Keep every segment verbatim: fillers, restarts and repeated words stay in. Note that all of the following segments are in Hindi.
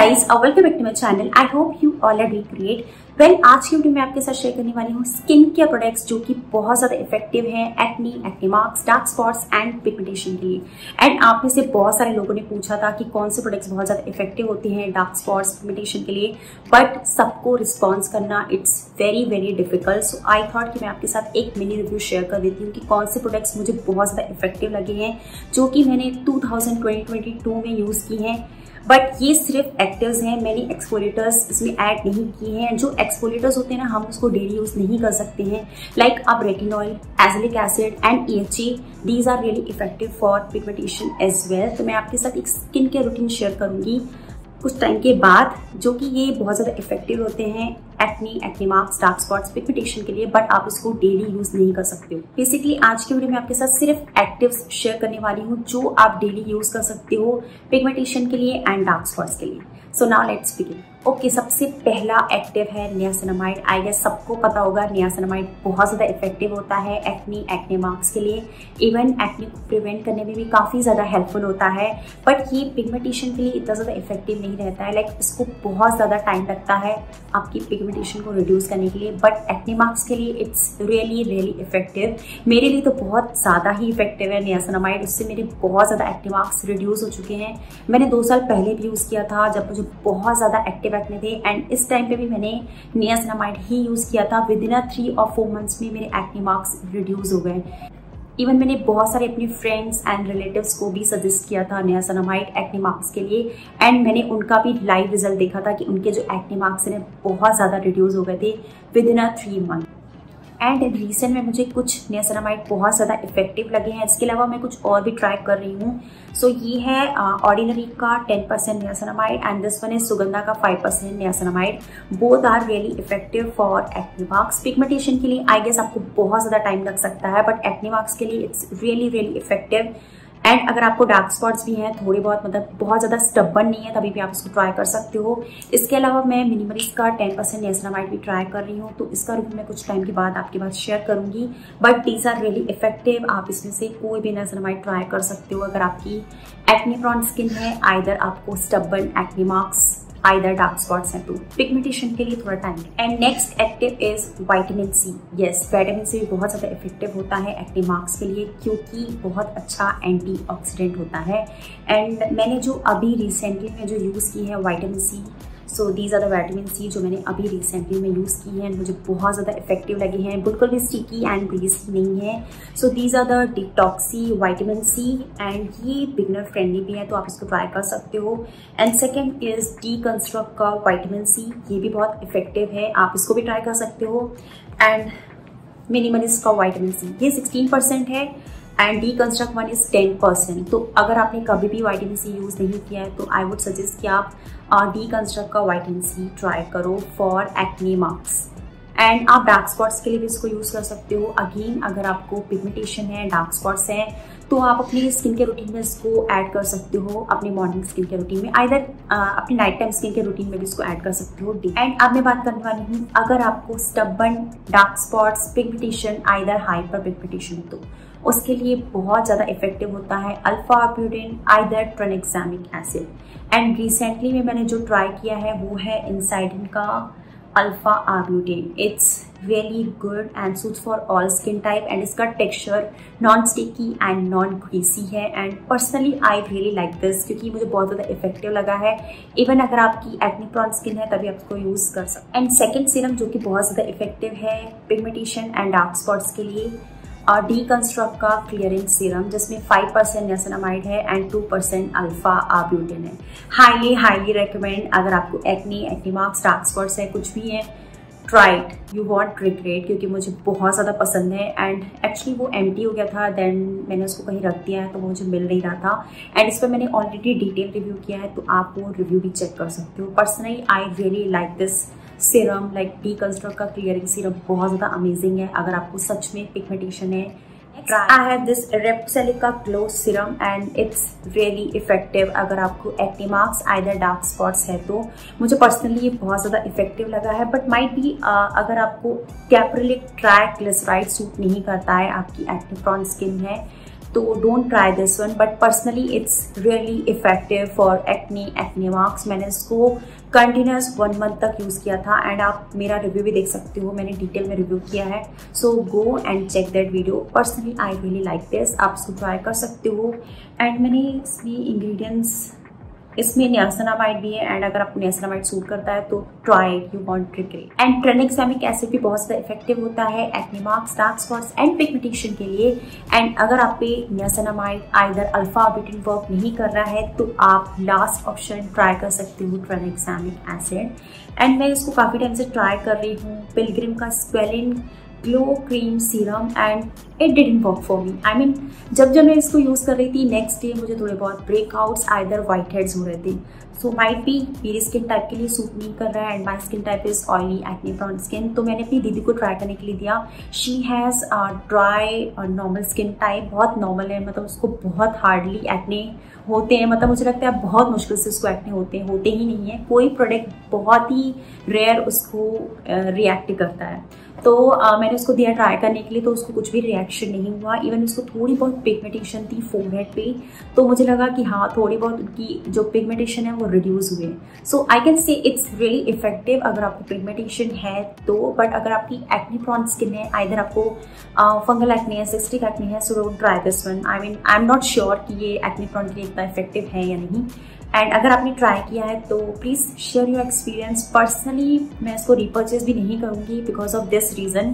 गाइस और welcome back to my channel. I hope you all are doing great. Well, आज की वीडियो में आपके साथ शेयर करने वाली हूँ स्किन केयर प्रोडक्ट्स जो कि बहुत ज्यादा इफेक्टिव हैं acne, acne marks, dark spots and pigmentation के लिए। एंड आप में से बहुत सारे लोगों ने पूछा था कि कौन से प्रोडक्ट्स बहुत ज्यादा इफेक्टिव होते हैं डार्क स्पॉट्स, पिगमेंटेशन के लिए, बट सबको रिस्पॉन्स करना it's very very difficult. So I thought कि मैं आपके साथ एक मिनी रिव्यू शेयर कर देती हूँ कि कौन से प्रोडक्ट्स मुझे बहुत ज्यादा इफेक्टिव लगे हैं, जो कि मैंने two thousand twenty twenty two में यूज की हैं। बट ये सिर्फ एक्टिव्स हैं, मैंने एक्सफोलेटर्स इसमें ऐड नहीं किए हैं। जो एक्सफोलेटर्स होते हैं ना, हम उसको डेली यूज नहीं कर सकते हैं। लाइक like आप retinol, एसिलिक acid and A H A, these are really effective for pigmentation as well. तो मैं आपके साथ एक स्किन केयर रूटीन शेयर करूंगी कुछ टाइम के बाद, जो कि ये बहुत ज़्यादा इफेक्टिव होते हैं acne, acne marks, dark spots, pigmentation के लिए, बट आप इसको डेली यूज नहीं कर सकते हो। बेसिकली आज की वीडियो में आपके साथ सिर्फ एक्टिव्स शेयर करने वाली हूँ जो आप डेली यूज कर सकते हो पिगमेंटेशन के लिए एंड डार्क स्पॉट्स के लिए। So now let's begin. Okay, सबसे पहला एक्टिव है नियासिनामाइड। आई गेस सबको पता होगा नियासिनामाइड बहुत ज़्यादा इफेक्टिव होता है एक्ने, एक्ने मार्क्स के लिए। इवन एक्ने को प्रिवेंट करने में भी काफ़ी ज़्यादा हेल्पफुल होता है, बट ये पिगमेंटेशन के लिए इतना ज़्यादा इफेक्टिव नहीं रहता है। लाइक like, इसको बहुत ज़्यादा टाइम लगता है आपकी पिगमेंटेशन को रिड्यूस करने के लिए, बट एक्ने मार्क्स के लिए इट्स रियली रियली इफेक्टिव। मेरे लिए तो बहुत ज़्यादा ही इफेक्टिव है नियासिनामाइड। उससे मेरे बहुत ज़्यादा एक्ने मार्क्स रिड्यूस हो चुके हैं। मैंने दो साल पहले भी यूज़ किया था जब मुझे बहुत ज़्यादा एक्टिव एक्ने थे, एंड इस टाइम पे भी मैंने नियासिनामाइड ही यूज किया था। विद इन थ्री और फोर मंथ्स में मेरे एक्ने मार्क्स रिड्यूस हो गए। इवन मैंने बहुत सारे अपने फ्रेंड्स एंड रिलेटिव्स को भी सजेस्ट किया था नियासिनामाइड एक्ने मार्क्स के लिए, एंड मैंने उनका भी लाइव रिजल्ट देखा था कि उनके जो एक्ने मार्क्स हैं बहुत ज़्यादा रिड्यूस हो गए थे within three month. And recent में मुझे कुछ नियासिनामाइड बहुत ज़्यादा इफेक्टिव लगे हैं। इसके अलावा मैं कुछ और भी ट्राई कर रही हूँ। सो so, ये है ऑर्डिनरी uh, का ten percent niacinamide and this one है सुगंधा का five percent niacinamide. Both are really effective for acne marks. Pigmentation के लिए आई गेस आपको बहुत ज़्यादा टाइम लग सकता है, बट एक्ने मार्क्स के लिए it's really really effective. And अगर आपको डार्क स्पॉट्स भी हैं थोड़े बहुत, मतलब बहुत ज़्यादा स्टबर्न नहीं है, तभी भी आप इसको ट्राई कर सकते हो। इसके अलावा मैं मिनिमलिस्ट का टेन परसेंट नियासिनामाइड भी ट्राई कर रही हूँ, तो इसका रिव्यू मैं कुछ टाइम के बाद आपके पास शेयर करूँगी। But these are really effective. आप इसमें से कोई भी नियासिनामाइड ट्राई कर सकते हो अगर आपकी एक्ने प्रोन स्किन है, आइदर आपको stubborn acne marks, either dark spots हैं। तो पिगमेंटेशन के लिए थोड़ा time. And next active is vitamin C. Yes, vitamin C बहुत ज़्यादा इफेक्टिव होता है एक्ने मार्क्स के लिए, क्योंकि बहुत अच्छा एंटीऑक्सीडेंट होता है। एंड मैंने जो अभी रिसेंटली में जो यूज़ की है vitamin C, so these are the vitamin C जो मैंने अभी रिसेंटली में यूज़ की है, मुझे बहुत ज़्यादा इफेक्टिव लगे हैं। बिल्कुल भी स्टिकी एंड ग्रीसी नहीं है। So these are the डिटॉक्सी vitamin C, and ये बिगनर फ्रेंडली भी है, तो आप इसको ट्राई कर सकते हो। एंड सेकेंड इज डीकंस्ट्रक्ट का विटामिन सी। ये भी बहुत इफेक्टिव है, आप इसको भी ट्राई कर सकते हो। एंड मिनिमलिस्ट का विटामिन सी, ये सिक्सटीन परसेंट है and Deconstruct one is ten percent. तो अगर आपने कभी भी विटामिन सी यूज़ नहीं किया है, तो आई वुड सजेस्ट कि आप डीकंस्ट्रक्ट का विटामिन सी ट्राई करो फॉर एक्ने मार्क्स। एंड आप डार्क स्पॉट्स के लिए भी इसको यूज़ कर सकते हो। अगेन, अगर आपको पिगमेंटेशन है, डार्क स्पॉट्स हैं, तो आप अपनी स्किन के रूटीन में इसको ऐड कर सकते हो। अपने मॉर्निंग स्किन के रूटीन में, आइदर अपने नाइट टाइम स्किन के रूटीन में भी इसको ऐड कर सकते हो। एंड अब मैं बात करने वाली हूँ अगर आपको stubborn, dark spots, pigmentation, either hyper pigmentation, तो उसके लिए बहुत ज़्यादा इफेक्टिव होता है alpha arbutin, either tranexamic acid. And recently में मैंने जो ट्राई किया है वो है इंसाइडिन का alpha arbutin. It's really good and suits for all skin type, and इसका texture non sticky and non greasy है। And personally I really like this, क्योंकि मुझे बहुत ज़्यादा इफेक्टिव लगा है। इवन अगर आपकी एक्ने प्रोन स्किन है तभी आप इसको यूज़ कर सकते। एंड सेकेंड सीरम जो कि बहुत ज़्यादा इफेक्टिव है पिगमेंटेशन एंड डार्क स्पॉट्स के लिए, और डीकंस्ट्रक्ट का क्लियरिंग सीरम, जिसमें फाइव परसेंट नियासिनामाइड है and two percent alpha arbutin है। Highly highly recommend. अगर आपको acne, acne marks, dark spots है, कुछ भी है, try it, you won't regret. क्योंकि मुझे बहुत ज़्यादा पसंद है, एंड एक्चुअली वो एम्प्टी हो गया था, देन मैंने उसको कहीं रख दिया है, तो वो मुझे मिल नहीं रहा था। एंड इस पर मैंने ऑलरेडी डिटेल रिव्यू किया है, तो आप वो रिव्यू भी चेक कर सकते हो। Personally I really like this serum. Like deconstruct का क्लियरिंग सीरम बहुत ज़्यादा अमेजिंग है अगर आपको सच में पिगमेंटेशन है। आई हैव दिस रेप्सेलिक का glow serum, and it's really effective अगर आपको acne marks, either dark spots है, तो मुझे पर्सनली ये बहुत ज़्यादा इफेक्टिव लगा है। बट माइट बी अगर आपको कैप्रिलिक ट्राइग्लिसराइड सूट नहीं करता है, आपकी एक्ने प्रोन स्किन है, तो don't try this one, but personally it's really effective for acne acne marks. मैंने इसको कंटिन्यूस वन मंथ तक यूज़ किया था एंड आप मेरा रिव्यू भी देख सकते हो, मैंने डिटेल में रिव्यू किया है। So go and check that video. Personally I really like this, आप इसको ट्राई कर सकते हो। एंड मैंने इसमें इंग्रेडिएंट्स, इसमें नियासिनामाइड भी है एंड अगर आपको नियासिनामाइड सूट करता है तो try it, you won't regret. And tranexamic acid भी बहुत ज़्यादा इफेक्टिव होता है acne marks, dark spots and pigmentation के लिए। एंड अगर आप पे niacinamide either alpha arbutin work नहीं कर रहा है तो आप लास्ट ऑप्शन ट्राई कर सकते हो, ट्रेनेक्सामिक एसिड। एंड मैं इसको काफ़ी टाइम से ट्राई कर रही हूँ, पिलग्रिम का squalane glow cream serum, and it didn't work for me. I mean जब जब मैं इसको यूज़ कर रही थी, नेक्स्ट डे मुझे थोड़े बहुत ब्रेकआउट्स आइदर वाइट हेड्स हो रहे थे। सो माइट बी मेरी स्किन टाइप के लिए सूट नहीं कर रहा है and my skin type is oily acne prone skin. तो मैंने अपनी दीदी को ट्राई करने के लिए दिया। शी हैज़ ड्राई और नॉर्मल स्किन टाइप, बहुत नॉर्मल है, मतलब उसको बहुत हार्डली एक्ने होते हैं, मतलब मुझे लगता है बहुत मुश्किल से उसको एक्ने होते हैं, होते ही नहीं है, कोई प्रोडक्ट बहुत ही रेयर उसको रिएक्ट uh, करता है। तो uh, मैंने उसको दिया ट्राई करने के लिए, तो उसको कुछ भी रिएक्शन नहीं हुआ। इवन उसको थोड़ी बहुत पिगमेंटेशन थी फोरहेड पे, तो मुझे लगा कि हाँ थोड़ी बहुत उनकी जो पिगमेंटेशन है वो रिड्यूस हुए। So I can say it's really effective अगर आपको पिगमेंटेशन है तो, बट अगर आपकी एक्ने प्रॉन स्किन है, आइदर आपको फंगल एक्ने है, सिस्टिक एक्ने है, so don't try this one. I mean I am not sure कि ये एक्ने प्रॉन के लिए इतना इफेक्टिव है या नहीं। एंड अगर आपने ट्राई किया है तो please share your experience. Personally मैं इसको रिपर्चेज भी नहीं करूँगी बिकॉज ऑफ दिस रीज़न,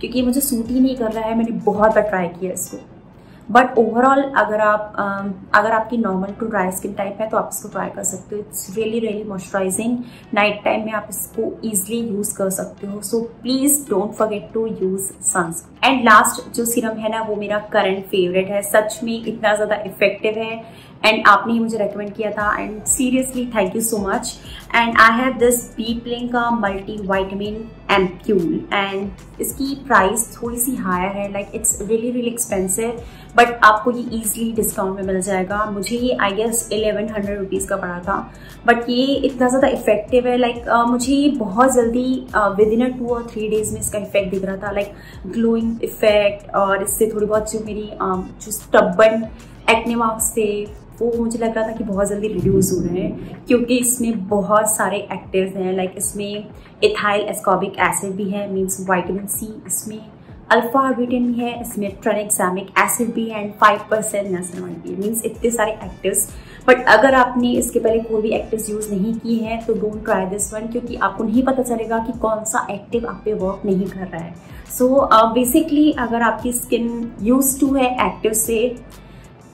क्योंकि मुझे सूट ही नहीं कर रहा है। मैंने बहुत बार ट्राई किया इसको, बट ओवरऑल अगर आप अगर आपकी normal to dry skin type है तो आप इसको ट्राई कर सकते हो। It's really really moisturising, night time में आप इसको ईजिली यूज़ कर सकते हो। So please don't forget to use sunscreen. And last जो सीरम है ना, वो मेरा करंट फेवरेट है, सच में इतना ज़्यादा इफेक्टिव है एंड आपने ही मुझे रेकमेंड किया था and seriously thank you so much. And I have this Beplain का मल्टी वाइटामिन एम्प्यूल एंड इसकी प्राइस थोड़ी सी हायर है, like it's really really expensive, but आपको ये ईजिली डिस्काउंट में मिल जाएगा। मुझे ये I guess eleven hundred rupees का पड़ा था, बट ये इतना ज़्यादा इफेक्टिव है, लाइक like, uh, मुझे ये बहुत जल्दी विद इन अ टू और थ्री डेज में इसका इफेक्ट दिख रहा था, लाइक ग्लोइंग इफेक्ट। और इससे थोड़ी बहुत जो मेरी uh, जो स्टबन एक्ने मार्क्स थे वो मुझे लग रहा था कि बहुत जल्दी रिड्यूस हो रहे हैं, क्योंकि इसमें बहुत सारे एक्टिव्स हैं, लाइक इसमें एथाइल एस्कॉर्बिक एसिड भी है, मींस विटामिन सी, इसमें अल्फा आर्बिटिन भी है, इसमें ट्रानेक्सामिक एसिड भी है एंड फाइव परसेंट नियासिनामाइड भी है, मीन्स इतने सारे एक्टिव्स। बट अगर आपने इसके पहले कोई भी एक्टिव्स यूज़ नहीं किए हैं तो डोंट ट्राई दिस वन, क्योंकि आपको नहीं पता चलेगा कि कौन सा एक्टिव आप पे वर्क नहीं कर रहा है। सो बेसिकली अगर आपकी स्किन यूज टू है एक्टिव से,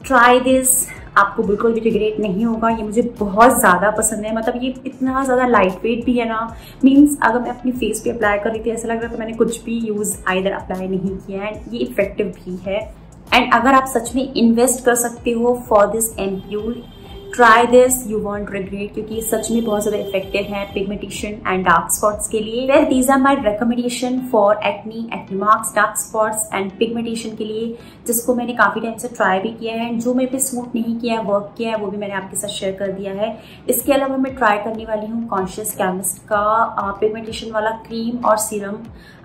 ट्राई दिस, आपको बिल्कुल भी रिग्रेट नहीं होगा। ये मुझे बहुत ज़्यादा पसंद है, मतलब ये इतना ज़्यादा लाइट वेट भी है ना, मीन्स अगर मैं अपने फेस पे अप्लाई कर रही थी ऐसा लग रहा था मैंने कुछ भी यूज़ आइदर अप्लाई नहीं किया है। ये इफेक्टिव भी है एंड अगर आप सच में इन्वेस्ट कर सकते हो for this ampoule, try this, you won't regret, क्योंकि सच में बहुत ज़्यादा इफेक्टिव है पिगमेंटेशन एंड डार्क स्पॉट्स के लिए। Well these are my recommendation for acne, acne marks, dark spots and pigmentation के लिए, जिसको मैंने काफ़ी टाइम से ट्राई भी किया है एंड जो मेरे पे सूट नहीं किया है, वर्क किया है, वो भी मैंने आपके साथ शेयर कर दिया है। इसके अलावा मैं ट्राई करने वाली हूँ कॉन्शियस केमिस्ट का पिगमेंटेशन वाला क्रीम और सीरम।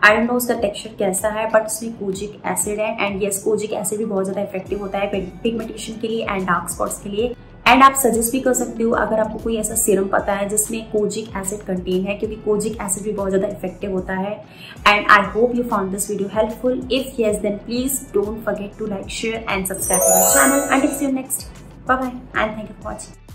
आई डोंट नो उसका टेक्स्चर कैसा है, बट उसमें कोजिक एसिड है एंड येस, कोजिक एसिड भी बहुत ज़्यादा इफेक्टिव होता है पिगमेंटेशन के लिए एंड डार्क स्पॉट्स के लिए। एंड आप सजेस्ट भी कर सकते हो अगर आपको कोई ऐसा सीरम पता है जिसमें कोजिक एसिड कंटेन है, क्योंकि कोजिक एसिड भी बहुत ज़्यादा इफेक्टिव होता है। And I hope you found this video helpful. If yes then please don't forget to like, share and subscribe to my channel. And see you next, bye bye and thank you for watching.